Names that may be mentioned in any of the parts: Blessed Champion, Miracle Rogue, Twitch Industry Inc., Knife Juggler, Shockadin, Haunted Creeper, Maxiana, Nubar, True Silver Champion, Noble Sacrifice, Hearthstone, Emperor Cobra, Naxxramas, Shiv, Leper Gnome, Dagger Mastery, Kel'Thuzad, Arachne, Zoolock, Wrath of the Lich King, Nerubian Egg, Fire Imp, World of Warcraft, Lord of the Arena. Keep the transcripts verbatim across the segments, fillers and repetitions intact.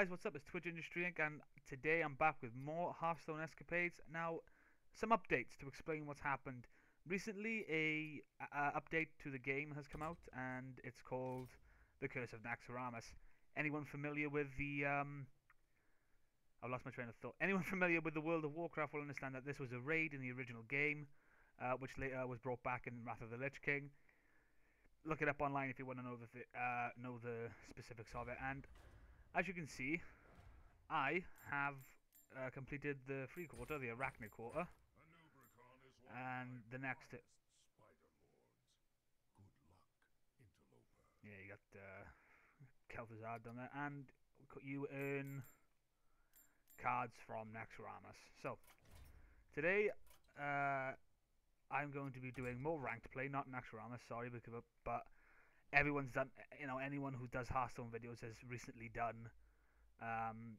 guys, what's up? It's Twitch Industry Incorporated and today I'm back with more Hearthstone escapades. Now, some updates to explain what's happened. Recently, a uh, update to the game has come out, and it's called The Curse of Naxxramas. Anyone familiar with the... Um, I've lost my train of thought. Anyone familiar with the World of Warcraft will understand that this was a raid in the original game, uh, which later was brought back in Wrath of the Lich King. Look it up online if you want to know the, th uh, know the specifics of it. And... as you can see, I have uh, completed the free quarter, the Arachne quarter, and the next... Good luck, interloper. Yeah, you got uh, Kel'Thuzad on there, and you earn cards from Naxxramas. So, today uh, I'm going to be doing more ranked play, not Naxxramas, sorry, because but... everyone's done, you know, anyone who does Hearthstone videos has recently done um,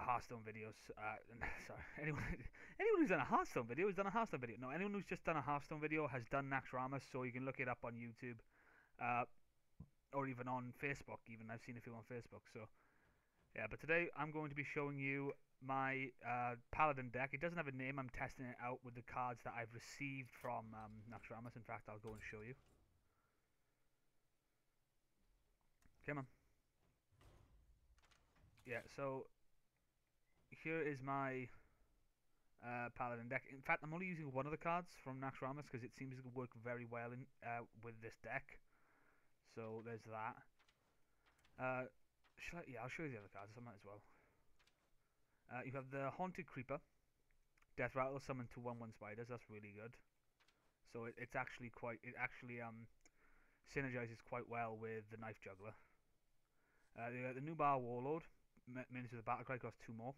a Hearthstone videos. Uh, sorry, anyone, anyone who's done a Hearthstone video has done a Hearthstone video. No, anyone who's just done a Hearthstone video has done Naxxramas, so you can look it up on YouTube uh, or even on Facebook. Even I've seen a few on Facebook. So yeah, but today I'm going to be showing you my uh, Paladin deck. It doesn't have a name. I'm testing it out with the cards that I've received from um, Naxxramas. In fact, I'll go and show you. Come on. Yeah, so here is my uh, Paladin deck. In fact, I'm only using one of the cards from Naxxramas because it seems to work very well in uh, with this deck. So there's that. Uh, shall I, yeah, I'll show you the other cards. I might as well. Uh, you have the Haunted Creeper, Death Rattle, summon two one one spiders. That's really good. So it, it's actually quite. It actually um synergizes quite well with the Knife Juggler. Uh, you got the Nubar Warlord, Minions with a Battlecry, costs two more.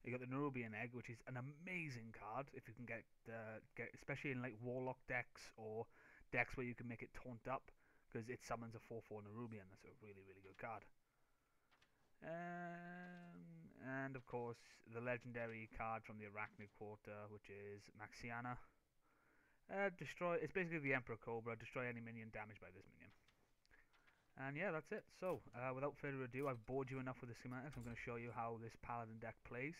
You got the Nerubian Egg, which is an amazing card if you can get, uh, get, especially in like Warlock decks or decks where you can make it taunt up, because it summons a four four Nerubian. That's a really, really good card. Um, and of course, the legendary card from the Arachne Quarter, which is Maxiana. Uh, destroy. It's basically the Emperor Cobra. Destroy any minion damaged by this minion. And yeah, that's it. So, uh, without further ado, I've bored you enough with the schematics. I'm going to show you how this Paladin deck plays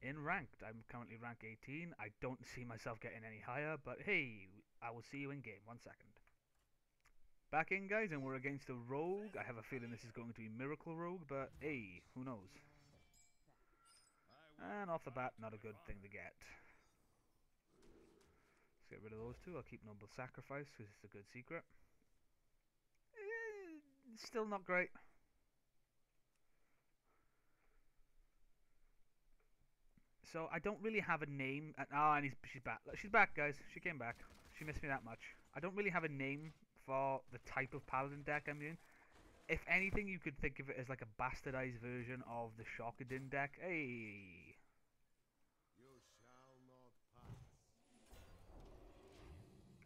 in ranked. I'm currently rank eighteen. I don't see myself getting any higher, but hey, I will see you in game. One second. Back in, guys, and we're against a rogue. I have a feeling this is going to be Miracle Rogue, but hey, who knows? And off the bat, not a good thing to get. Get rid of those two. I'll keep Noble Sacrifice because it's a good secret. Eh, still not great. So I don't really have a name. Ah, oh, and he's, she's back. She's back, guys. She came back. She missed me that much. I don't really have a name for the type of Paladin deck I'm in. If anything, you could think of it as like a bastardized version of the Shockadin deck. Hey. You shall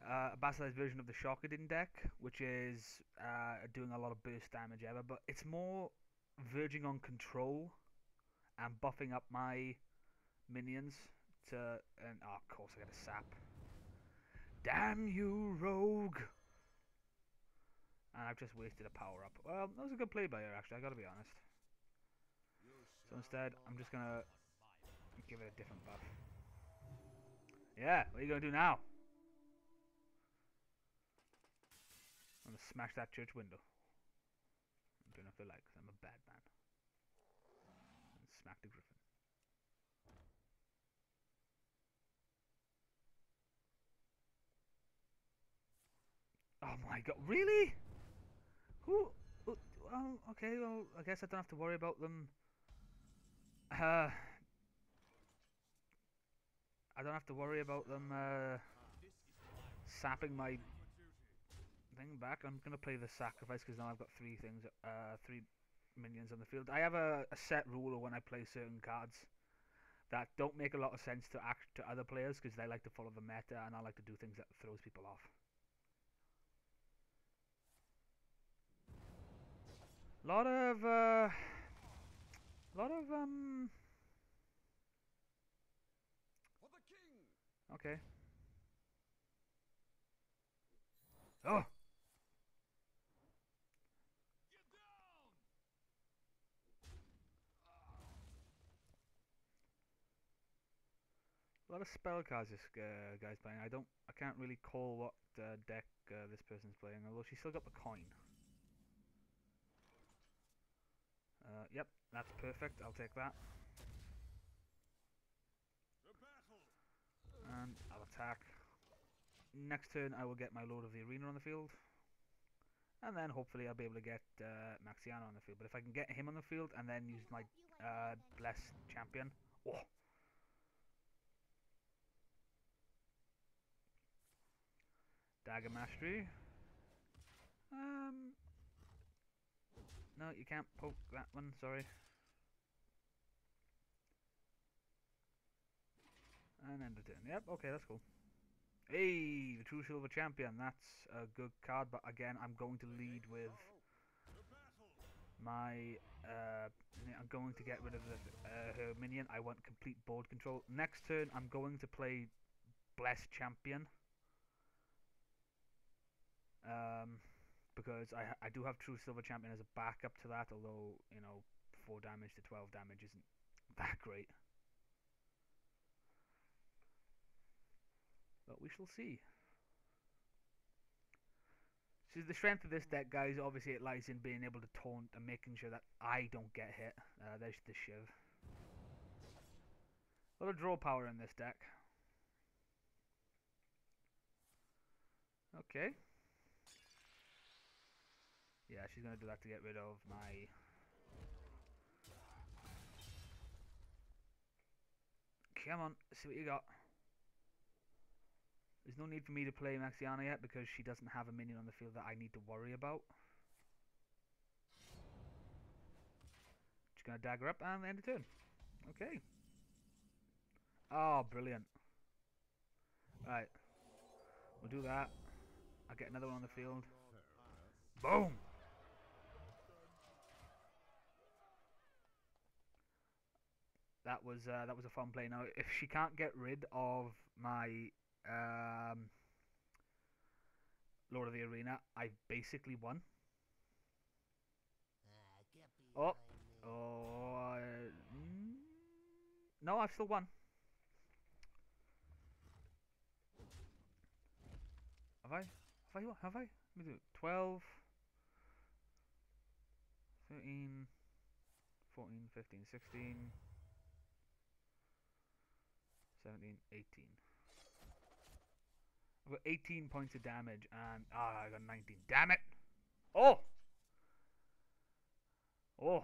not pass. Uh, a bastardized version of the Shockadin deck, which is uh, doing a lot of burst damage ever, but it's more verging on control and buffing up my minions to... And, oh, of course I got a sap. Damn you, rogue! And I've just wasted a power-up. Well, that was a good play by her, actually, I gotta be honest. So instead, I'm just gonna give it a different buff. Yeah, what are you gonna do now? I'm going to smash that church window. I'm doing what they like, because I'm a bad man. And smack the griffin. Oh my god, really? Who? Oh, okay, well, I guess I don't have to worry about them. Uh, I don't have to worry about them uh, sapping my... thing back. I'm gonna play the sacrifice because now I've got three things, uh, three minions on the field. I have a, a set rule of when I play certain cards that don't make a lot of sense to act to other players because they like to follow the meta, and I like to do things that throws people off. A lot of, uh, lot of um. Okay. Oh. a lot of spell cards this uh, guy's playing. I don't, I can't really call what uh, deck uh, this person's playing, although she's still got the coin. Uh, yep, that's perfect. I'll take that. And I'll attack. Next turn I will get my Lord of the Arena on the field. And then hopefully I'll be able to get uh, Maxiana on the field. But if I can get him on the field and then use my uh, Blessed Champion. Oh. Dagger Mastery. Um, no, you can't poke that one, sorry. And end of turn. Yep, okay, that's cool. Hey, the True Silver Champion. That's a good card, but again, I'm going to lead with my... Uh, I'm going to get rid of the, uh, her minion. I want complete board control. Next turn, I'm going to play Blessed Champion. Um, because I, I do have True Silver Champion as a backup to that, although, you know, four damage to twelve damage isn't that great. But we shall see. So the strength of this deck, guys, obviously it lies in being able to taunt and making sure that I don't get hit. Uh, there's the Shiv. A lot of draw power in this deck. Okay. Yeah, she's going to do that to get rid of my... Come on, see what you got. There's no need for me to play Maxiana yet because she doesn't have a minion on the field that I need to worry about. Just gonna dagger up and end the turn. Okay. Oh, brilliant. Alright. We'll do that. I'll get another one on the field. Boom! That was, uh, that was a fun play. Now, if she can't get rid of my... Um, Lord of the Arena, I basically won. Oh, oh, uh, no, I've still won. Have I? Have I? Have I? Let me do it. twelve, thirteen, fourteen, fifteen, sixteen, seventeen, eighteen. I've got eighteen points of damage, and ah, I got nineteen. Damn it! Oh, oh.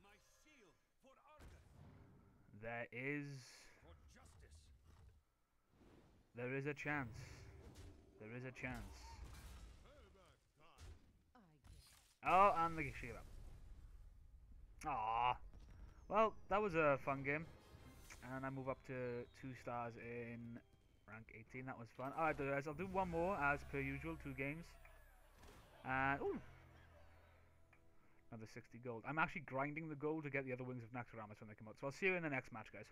My seal for Arga. There is. For justice. There is a chance. There is a chance. Oh, and the shield up. Ah, well, that was a fun game, and I move up to two stars in. Rank eighteen, that was fun. Alright guys, I'll do one more as per usual, two games. And, ooh! Another sixty gold. I'm actually grinding the gold to get the other wings of Naxxramas when they come out. So I'll see you in the next match, guys.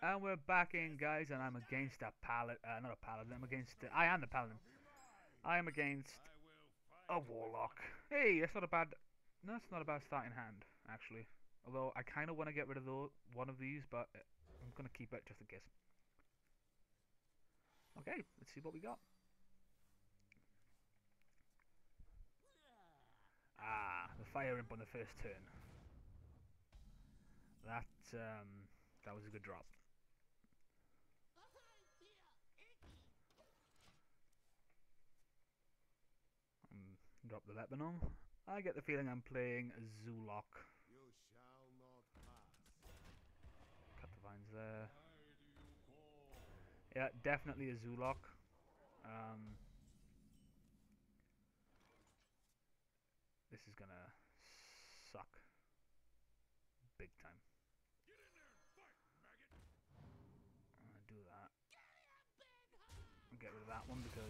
And we're back in, guys, and I'm against a paladin. Uh, not a paladin, I'm against... Uh, I am the paladin. I am against a warlock. Hey, that's not a bad... No, it's not a bad starting hand, actually. Although, I kind of want to get rid of the, one of these, but I'm going to keep it just in case. Okay, let's see what we got. Ah, the Fire Imp on the first turn. That um, that was a good drop. Um, drop the Leper Gnome. I get the feeling I'm playing Zoolock. You shall not pass. Cut the vines there. Yeah, definitely a Zoolock. Um, this is gonna suck. Big time. Get in there and fight, maggot. I'm gonna do that. I'll get rid of that one because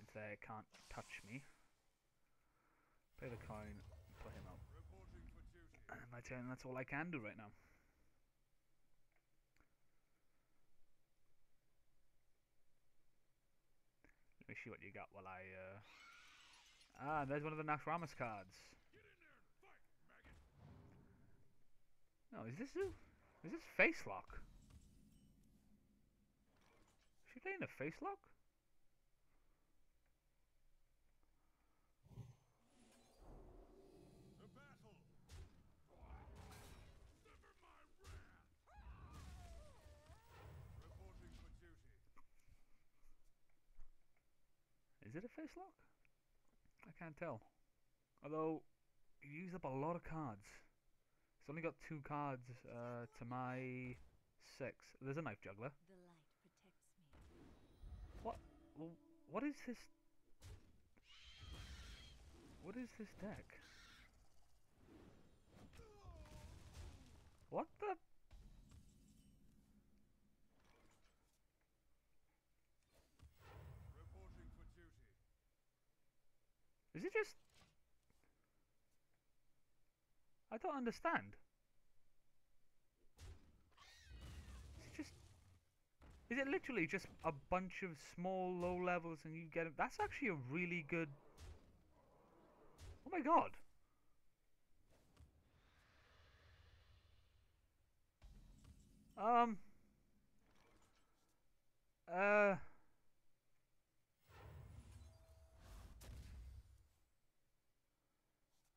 it's there, it can't touch me. Play the coin, put him out. And my turn, that's all I can do right now. Let me see what you got while I, uh... Ah, there's one of the Naxxramas cards. Get in there and fight, maggot. No, is this Zoo? Is this face lock? Is she playing a face lock? Is it a face lock? I can't tell. Although, you used up a lot of cards. It's only got two cards uh, to my six. There's a Knife Juggler. The light protects me. What? What is this? What is this deck? What the? Is it just... I don't understand. Is it just... Is it literally just a bunch of small low levels and you get it? That's actually a really good... Oh my god. Um... Uh...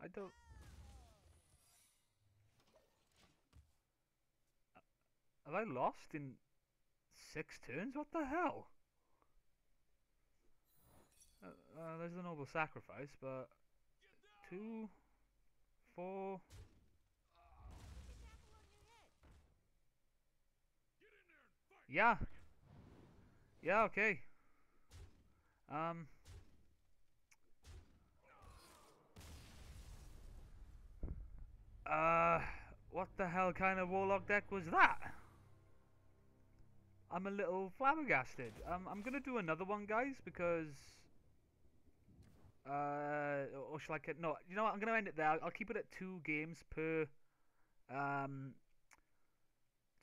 I don't... Have I lost in six turns? What the hell? Uh, uh, there's the Noble Sacrifice, but... Two... Four... Yeah! Yeah, okay. Um... Uh, what the hell kind of warlock deck was that? I'm a little flabbergasted. Um, I'm gonna do another one, guys, because... Uh, or shall I get... No, you know what, I'm gonna end it there. I'll keep it at two games per... Um...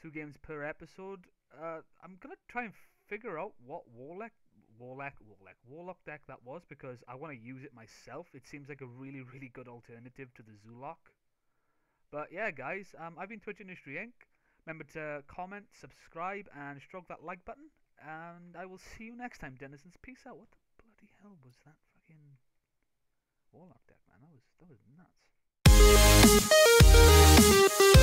Two games per episode. Uh, I'm gonna try and figure out what warlock... Warlock, warlock, warlock deck that was, because I want to use it myself. It seems like a really, really good alternative to the Zoolock. But yeah, guys, um, I've been Twitch Industry Incorporated. Remember to comment, subscribe, and stroke that like button. And I will see you next time, denizens. Peace out. What the bloody hell was that fucking warlock deck, man? That was, that was nuts.